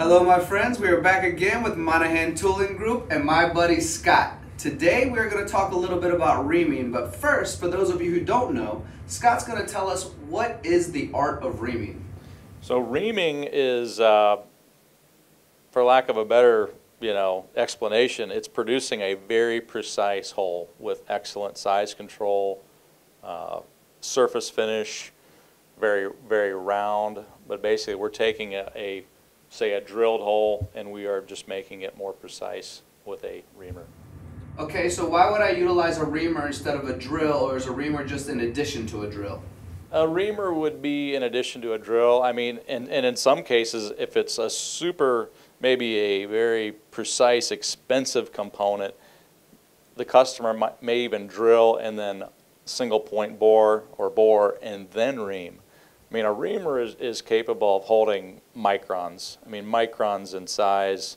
Hello my friends, we are back again with Monaghan Tooling Group and my buddy Scott. Today we're going to talk a little bit about reaming, but first, for those of you who don't know, Scott's going to tell us what is the art of reaming. So reaming is, for lack of a better explanation, it's producing a very precise hole with excellent size control, surface finish, very round, but basically we're taking say a drilled hole, and we are just making it more precise with a reamer. Okay, so why would I utilize a reamer instead of a drill, or is a reamer just in addition to a drill? A reamer would be in addition to a drill. I mean, and in some cases, if it's a super, maybe a very precise, expensive component, the customer may even drill and then single point bore or bore and then ream. I mean, a reamer is capable of holding microns. I mean, microns in size,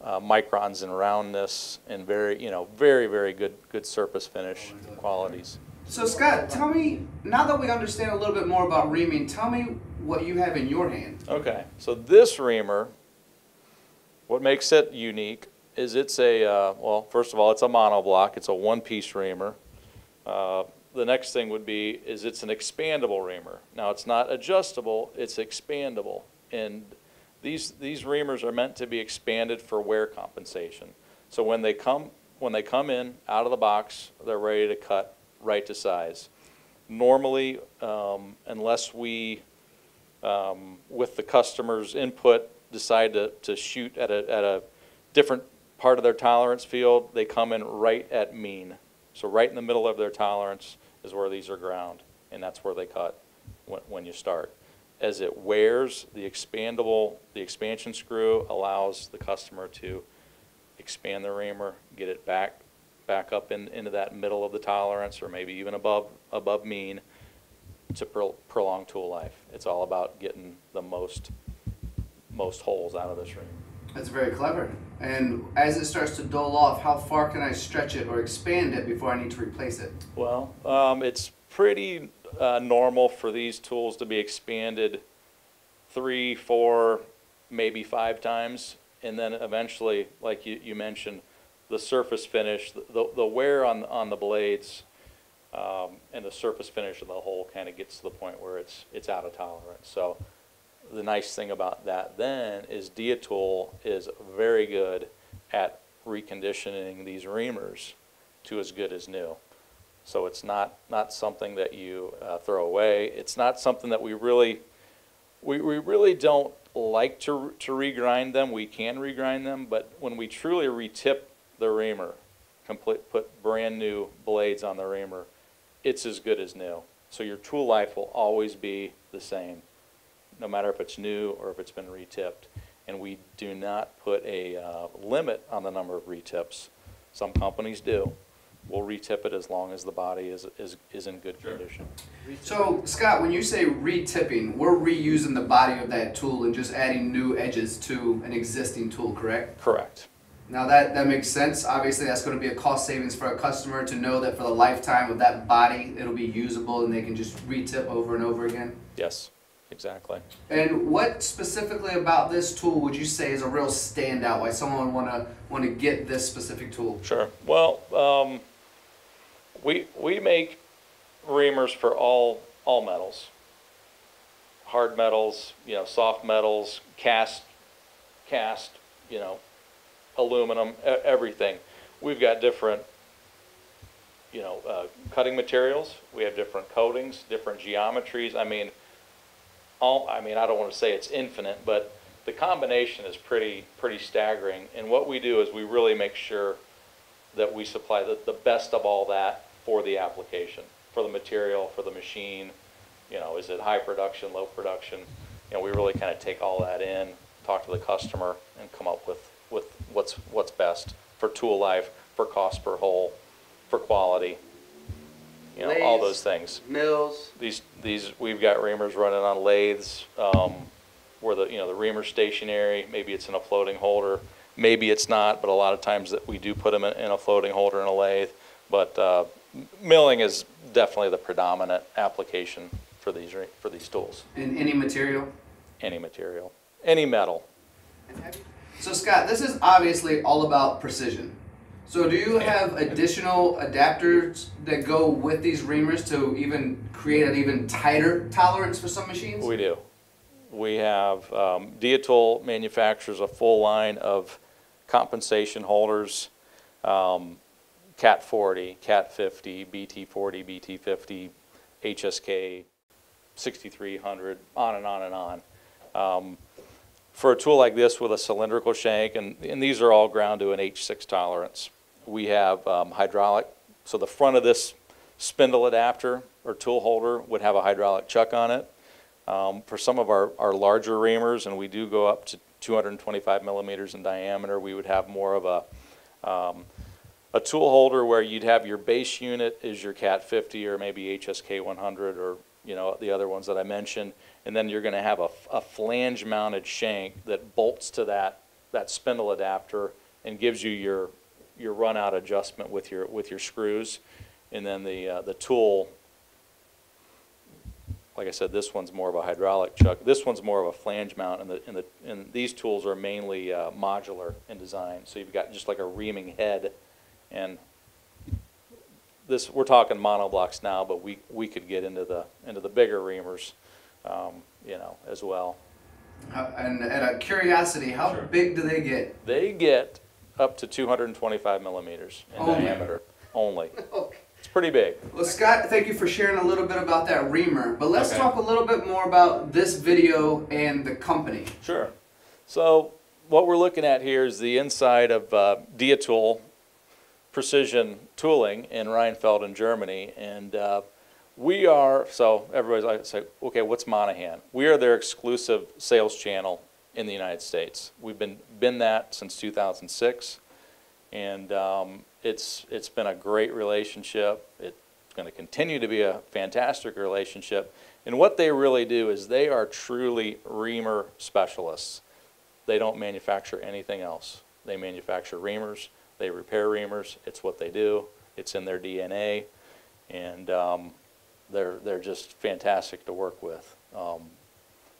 microns in roundness, and very good surface finish qualities. So Scott, tell me, now that we understand a little bit more about reaming, tell me what you have in your hand. Okay, so this reamer, what makes it unique is it's a, well, first of all, it's a monoblock. It's a one-piece reamer. The next thing would be is it's an expandable reamer. Now it's not adjustable, it's expandable. And these reamers are meant to be expanded for wear compensation. So when they come in out of the box, they're ready to cut right to size. Normally, unless we, with the customer's input, decide to shoot at a different part of their tolerance field, they come in right at mean. So right in the middle of their tolerance is where these are ground, and that's where they cut when you start. As it wears, the expansion screw allows the customer to expand the reamer, get it back up into that middle of the tolerance, or maybe even above mean, to prolong tool life. It's all about getting the most holes out of this reamer. That's very clever. And as it starts to dole off, how far can I stretch it or expand it before I need to replace it? Well, it's pretty normal for these tools to be expanded 3, 4, maybe 5 times. And then eventually, like you mentioned, the surface finish, the wear on the blades and the surface finish of the hole kind of gets to the point where it's out of tolerance. So the nice thing about that then is Diatool is very good at reconditioning these reamers to as good as new. So it's not something that you throw away. It's not something that we really don't like to regrind them. We can regrind them, but when we truly retip the reamer, put brand new blades on the reamer, it's as good as new. So your tool life will always be the same, no matter if it's new or if it's been retipped. And we do not put a limit on the number of retips. Some companies do. We'll retip it as long as the body is in good condition. So Scott, when you say retipping, we're reusing the body of that tool and just adding new edges to an existing tool, correct? Correct. Now that makes sense. Obviously that's going to be a cost savings for a customer to know that for the lifetime of that body, it'll be usable and they can just retip over and over again? Yes. Exactly. And what specifically about this tool would you say is a real standout? Why someone would want to get this specific tool? Sure. Well, we make reamers for all metals, hard metals, soft metals, cast, aluminum, everything. We've got different, cutting materials. We have different coatings, different geometries. I mean, I don't want to say it's infinite, but the combination is pretty staggering. And what we do is we really make sure that we supply the best of all that for the application, for the material, for the machine. Is it high production, low production? We really kind of take all that in, talk to the customer, and come up with what's best for tool life, for cost per hole, for quality. Lathes, all those things. Mills. These we've got reamers running on lathes, where the reamer's stationary. Maybe it's in a floating holder, maybe it's not. But a lot of times that we do put them in a floating holder and a lathe. But milling is definitely the predominant application for these tools. In any material? Any material, any metal. So Scott, this is obviously all about precision. So do you have additional adapters that go with these reamers to even create an even tighter tolerance for some machines? We do. We have, Diatool manufactures a full line of compensation holders, CAT40, CAT50, BT40, BT50, HSK, 6300, on and on and on. For a tool like this with a cylindrical shank, and these are all ground to an H6 tolerance. We have hydraulic, so the front of this spindle adapter or tool holder would have a hydraulic chuck on it. For some of our larger reamers, and we do go up to 225 millimeters in diameter, we would have more of a tool holder where you'd have your base unit is your CAT50 or maybe HSK100 or the other ones that I mentioned, and then you're going to have a flange-mounted shank that bolts to that spindle adapter and gives you your run-out adjustment with your screws, and then the tool. Like I said, this one's more of a hydraulic chuck. This one's more of a flange mount, and these tools are mainly modular in design. So you've got just like a reaming head, and this we're talking monoblocks now, but we could get into the bigger reamers. As well. And out of curiosity, how sure. big do they get? They get up to 225 millimeters in diameter only. Okay. It's pretty big. Well, Scott, thank you for sharing a little bit about that reamer, but let's talk a little bit more about this video and the company. Sure. So what we're looking at here is the inside of Diatool Precision Tooling in Rheinfeld in Germany, and we are, so everybody's like, say, okay, what's Monaghan? We are their exclusive sales channel in the United States. We've been that since 2006, and it's been a great relationship. It's going to continue to be a fantastic relationship. And what they really do is they are truly reamer specialists. They don't manufacture anything else. They manufacture reamers. They repair reamers. It's what they do. It's in their DNA, and they're just fantastic to work with.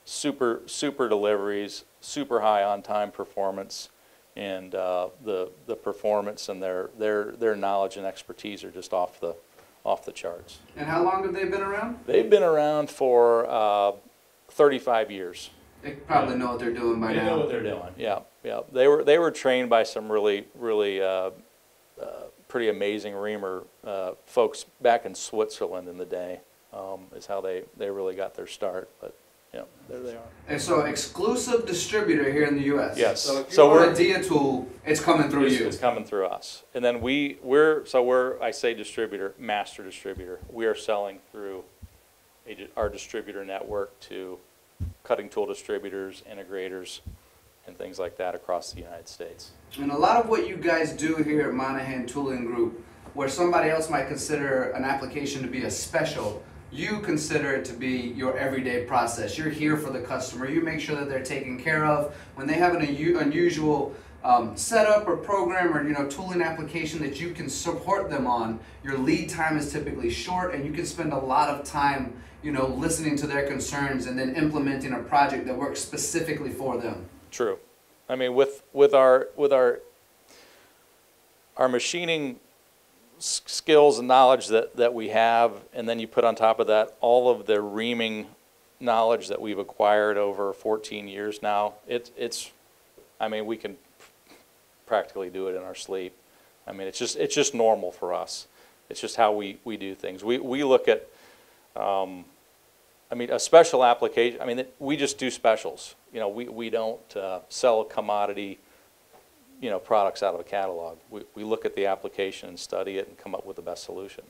Super deliveries, super high on-time performance, and the performance and their knowledge and expertise are just off the charts. And how long have they been around? They've been around for 35 years. They probably know what they're doing by now. They know what they're doing. Yeah, yeah. They were trained by some really pretty amazing reamer folks back in Switzerland in the day, is how they really got their start. But yeah, there they are. And so exclusive distributor here in the U.S. Yes. So if you want a Diatool, it's coming through you. It's coming through us. And then we're, I say distributor, master distributor. We are selling through our distributor network to cutting tool distributors, integrators, and things like that across the United States. And a lot of what you guys do here at Monaghan Tooling Group, where somebody else might consider an application to be a special, you consider it to be your everyday process. You're here for the customer. You make sure that they're taken care of. When they have an unusual setup or program or tooling application that you can support them on, your lead time is typically short, and you can spend a lot of time listening to their concerns and then implementing a project that works specifically for them. True. I mean, with our machining skills and knowledge that we have, and then you put on top of that all of the reaming knowledge that we've acquired over 14 years now, we can practically do it in our sleep. I mean, it's just normal for us. It's just how we do things. We look at a special application. I mean, we just do specials. We don't sell commodity, products out of a catalog. We look at the application and study it and come up with the best solution.